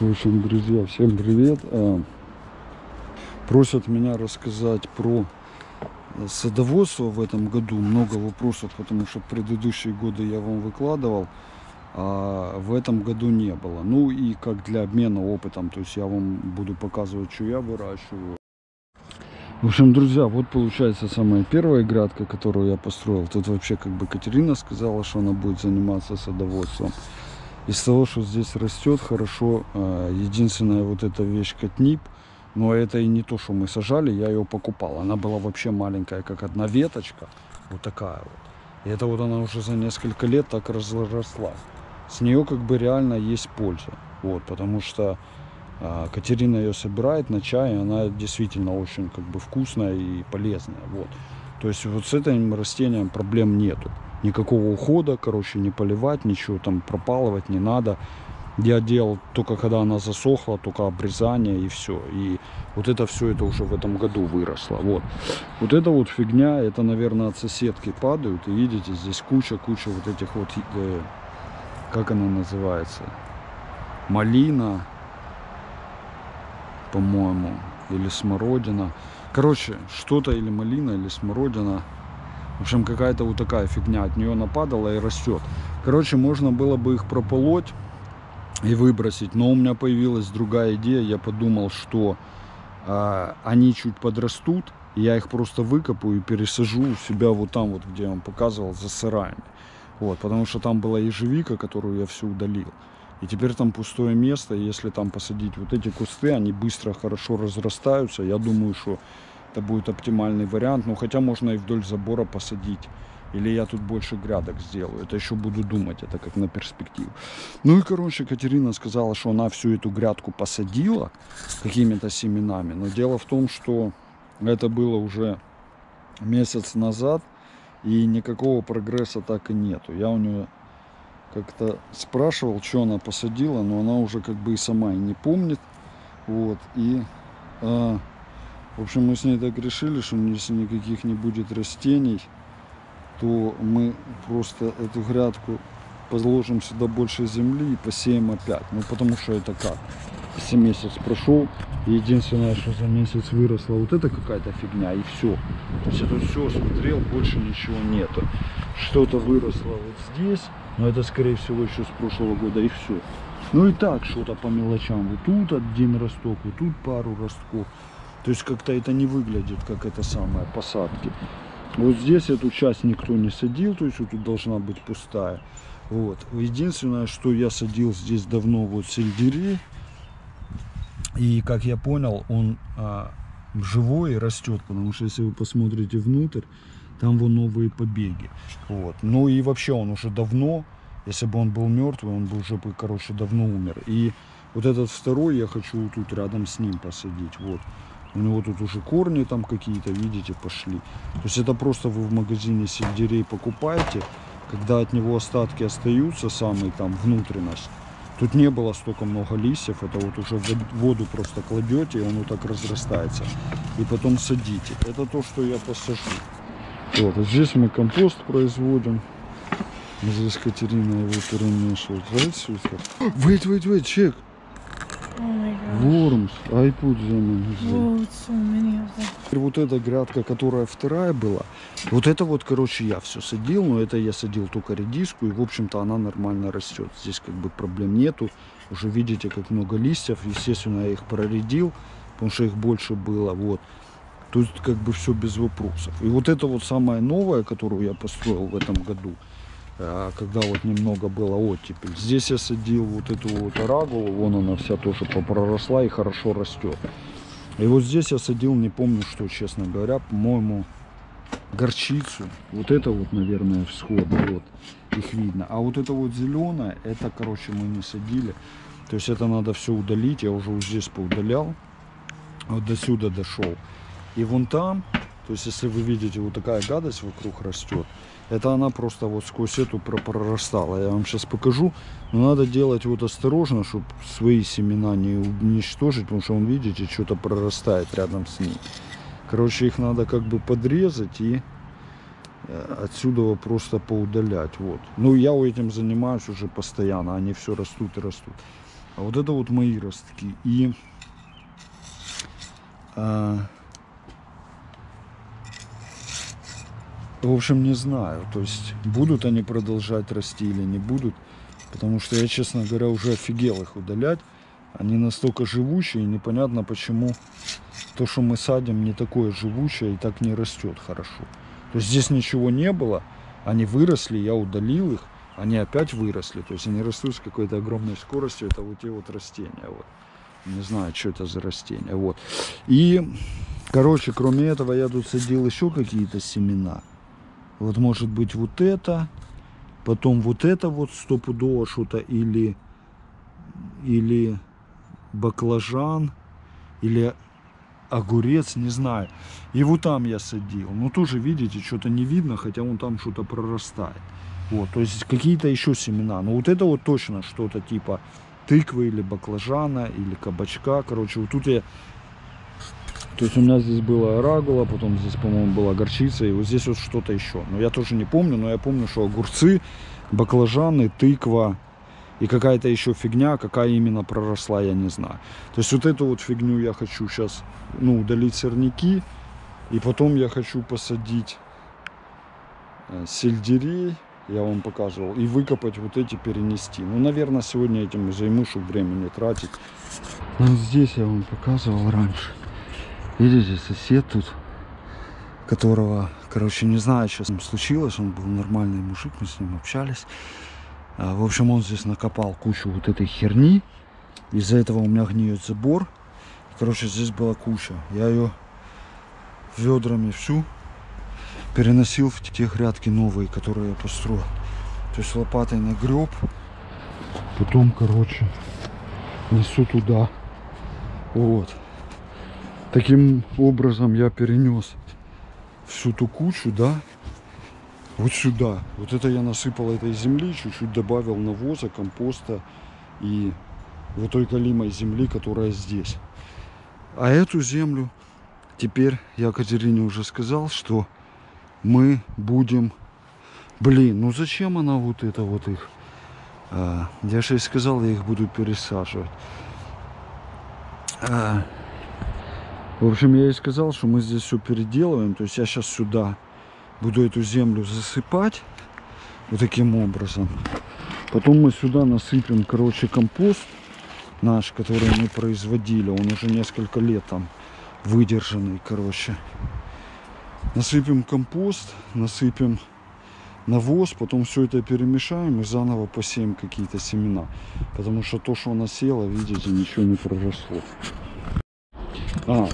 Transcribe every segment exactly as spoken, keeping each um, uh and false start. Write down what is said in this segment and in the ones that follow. В общем, друзья, всем привет. Просят меня рассказать про садоводство в этом году. Много вопросов, потому что предыдущие годы я вам выкладывал, а в этом году не было. Ну и как для обмена опытом, то есть я вам буду показывать, что я выращиваю. В общем, друзья, вот получается самая первая грядка, которую я построил. Тут вообще как бы Катерина сказала, что она будет заниматься садоводством. Из того, что здесь растет, хорошо. Единственная вот эта вещь — катнип. Но это и не то, что мы сажали, я ее покупал. Она была вообще маленькая, как одна веточка. Вот такая вот. И это вот она уже за несколько лет так разрослась. С нее как бы реально есть польза. Вот, потому что Катерина ее собирает на чай, она действительно очень как бы вкусная и полезная. Вот. То есть вот с этим растением проблем нету. Никакого ухода, короче, не поливать, ничего там пропалывать не надо. Я делал только когда она засохла, только обрезание и все. И вот это все это уже в этом году выросло. Вот, вот эта вот фигня, это, наверное, от соседки падают. И видите, здесь куча-куча вот этих вот, э, как она называется, малина, по-моему, или смородина. Короче, что-то или малина, или смородина. В общем, какая-то вот такая фигня. От нее нападала и растет. Короче, можно было бы их прополоть и выбросить. Но у меня появилась другая идея. Я подумал, что э, они чуть подрастут. Я их просто выкопаю и пересажу у себя вот там, вот, где я вам показывал, за сараями. Вот, потому что там была ежевика, которую я все удалил. И теперь там пустое место. Если там посадить вот эти кусты, они быстро, хорошо разрастаются. Я думаю, что это будет оптимальный вариант. Но хотя можно и вдоль забора посадить. Или я тут больше грядок сделаю. Это еще буду думать. Это как на перспективу. Ну и, короче, Катерина сказала, что она всю эту грядку посадила какими-то семенами. Но дело в том, что это было уже месяц назад. И никакого прогресса так и нету. Я у нее как-то спрашивал, что она посадила, но она уже как бы и сама и не помнит. Вот. И, э, в общем, мы с ней так решили, что если никаких не будет растений, то мы просто эту грядку положим сюда больше земли и посеем опять. Ну, потому что это как? Все месяц прошел, и единственное, что за месяц выросла вот это какая-то фигня, и все. То есть это все, смотрел, больше ничего нету. Что-то выросло вот здесь, но это, скорее всего, еще с прошлого года, и все. Ну и так, что-то по мелочам. Вот тут один росток, вот тут пару ростков. То есть как-то это не выглядит, как это самое, посадки. Вот здесь эту часть никто не садил, то есть вот тут должна быть пустая. Вот. Единственное, что я садил здесь давно, вот сельдерей. И, как я понял, он а, живой и растет, потому что, если вы посмотрите внутрь, там вон новые побеги. Вот. Ну и вообще он уже давно, если бы он был мертвый, он бы уже, короче, давно умер. И вот этот второй я хочу вот тут рядом с ним посадить. Вот. У него тут уже корни там какие-то, видите, пошли. То есть это просто вы в магазине сельдерей покупаете, когда от него остатки остаются, самые там внутренность. Тут не было столько много листьев, это вот уже в воду просто кладете, и он вот так разрастается. И потом садите. Это то, что я посажу. Вот, а здесь мы компост производим. Здесь Катерина его перемешивает. Wait, wait, wait, check. Вормс, ай путь заменил. Вот эта грядка, которая вторая была, вот это вот, короче, я все садил, но это я садил только редиску, и, в общем-то, она нормально растет. Здесь как бы проблем нету. Уже видите, как много листьев. Естественно, я их проредил, потому что их больше было. Вот. Тут как бы все без вопросов. И вот это вот самая новая, которую я построил в этом году, когда вот немного было оттепель. Здесь я садил вот эту вот орагулу, вон она вся тоже проросла и хорошо растет. И вот здесь я садил, не помню что, честно говоря, по-моему, горчицу. Вот это вот, наверное, всходы, вот, их видно. А вот это вот зеленое, это, короче, мы не садили. То есть это надо все удалить, я уже вот здесь поудалял, вот до сюда дошел. И вон там, то есть если вы видите, вот такая гадость вокруг растет. Это она просто вот сквозь эту прорастала. Я вам сейчас покажу. Но надо делать вот осторожно, чтобы свои семена не уничтожить. Потому что, он, видите, что-то прорастает рядом с ней. Короче, их надо как бы подрезать и отсюда просто поудалять. Вот. Ну, я этим занимаюсь уже постоянно. Они все растут и растут. А вот это вот мои ростки. И а, в общем, не знаю, то есть будут они продолжать расти или не будут, потому что я, честно говоря, уже офигел их удалять. Они настолько живучие, и непонятно, почему то, что мы садим, не такое живучее и так не растет хорошо. То есть здесь ничего не было, они выросли, я удалил их, они опять выросли. То есть они растут с какой-то огромной скоростью. Это вот те вот растения. Вот. Не знаю, что это за растения. Вот. И, короче, кроме этого, я тут садил еще какие-то семена. Вот, может быть, вот это. Потом вот это вот стопудово что-то. Или, или баклажан. Или огурец, не знаю. И вот там я садил. Но тоже, видите, что-то не видно, хотя вон там что-то прорастает. Вот, то есть какие-то еще семена. Но вот это вот точно что-то типа тыквы или баклажана, или кабачка. Короче, вот тут я... То есть у меня здесь была орагула, потом здесь, по-моему, была горчица, и вот здесь вот что-то еще. Но я тоже не помню, но я помню, что огурцы, баклажаны, тыква и какая-то еще фигня, какая именно проросла, я не знаю. То есть вот эту вот фигню я хочу сейчас, ну, удалить сорняки, и потом я хочу посадить сельдерей, я вам показывал, и выкопать вот эти, перенести. Ну, наверное, сегодня этим и займусь, чтобы время не тратить. Ну, здесь я вам показывал раньше. Видите, сосед тут, которого, короче, не знаю, что с ним случилось. Он был нормальный мужик, мы с ним общались. В общем, он здесь накопал кучу вот этой херни. Из-за этого у меня гниет забор. Короче, здесь была куча. Я ее ведрами всю переносил в те грядки новые, которые я построил. То есть лопатой нагреб. Потом, короче, несу туда. Вот. Таким образом я перенес всю ту кучу, да, вот сюда. Вот это я насыпал этой земли, чуть-чуть добавил навоза, компоста и вот той калимой земли, которая здесь. А эту землю теперь, я Катерине уже сказал, что мы будем... Блин, ну зачем она вот это вот их? А, я же и сказал, я их буду пересаживать. А... В общем, я и сказал, что мы здесь все переделываем. То есть я сейчас сюда буду эту землю засыпать. Вот таким образом. Потом мы сюда насыпем, короче, компост наш, который мы производили. Он уже несколько лет там выдержанный, короче. Насыпем компост, насыпем навоз. Потом все это перемешаем и заново посеем какие-то семена. Потому что то, что она села, видите, ничего не проросло. А,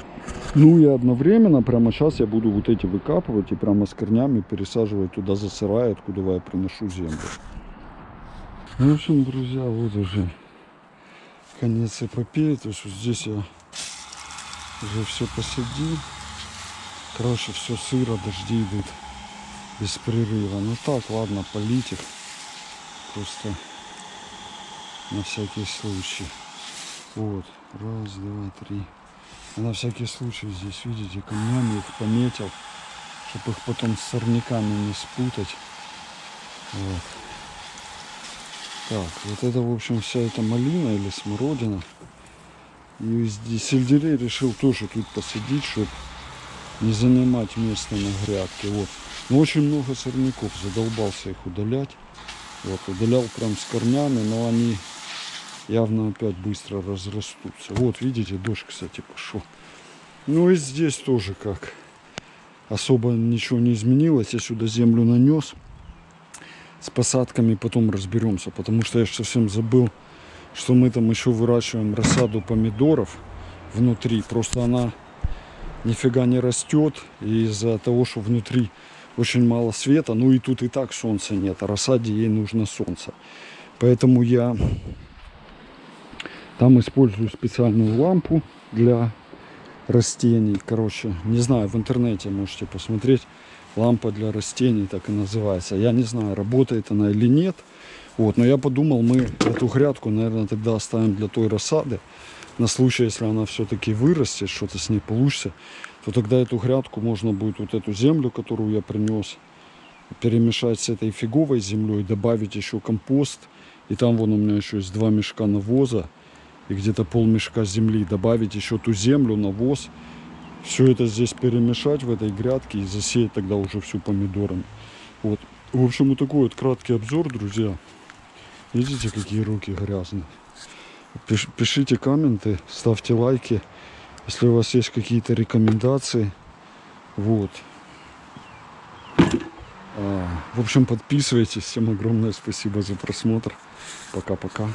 ну и одновременно прямо сейчас я буду вот эти выкапывать и прямо с корнями пересаживать туда за сарай, откуда я приношу землю. В общем, друзья, вот уже конец эпопеи. То есть вот здесь я уже все посадил. Короче, все сыро, дожди идут без прерыва. Ну так, ладно, полить их просто на всякий случай. Вот, раз, два, три. На всякий случай здесь, видите, камнями их пометил, чтобы их потом с сорняками не спутать. Вот. Так, вот это, в общем, вся эта малина или смородина. И здесь сельдерей решил тоже тут посадить, чтобы не занимать место на грядке. Вот. Но очень много сорняков, задолбался их удалять. Вот, удалял прям с корнями, но они... явно опять быстро разрастутся. Вот, видите, дождь, кстати, пошел. Ну и здесь тоже как. Особо ничего не изменилось. Я сюда землю нанес. С посадками потом разберемся. Потому что я же совсем забыл, что мы там еще выращиваем рассаду помидоров внутри. Просто она нифига не растет. Из-за того, что внутри очень мало света. Ну и тут и так солнца нет. А рассаде ей нужно солнце. Поэтому я... там использую специальную лампу для растений. Короче, не знаю, в интернете можете посмотреть. Лампа для растений, так и называется. Я не знаю, работает она или нет. Вот, но я подумал, мы эту грядку, наверное, тогда оставим для той рассады. На случай, если она все-таки вырастет, что-то с ней получится, то тогда эту грядку можно будет, вот эту землю, которую я принес, перемешать с этой фиговой землей, добавить еще компост. И там вон у меня еще есть два мешка навоза. и где-то полмешка земли, добавить еще ту землю, навоз. Все это здесь перемешать в этой грядке и засеять тогда уже всю помидорами. Вот. В общем, вот такой вот краткий обзор, друзья. Видите, какие руки грязные. Пиш- пишите комменты, ставьте лайки, если у вас есть какие-то рекомендации. Вот. А, в общем, подписывайтесь. Всем огромное спасибо за просмотр. Пока-пока.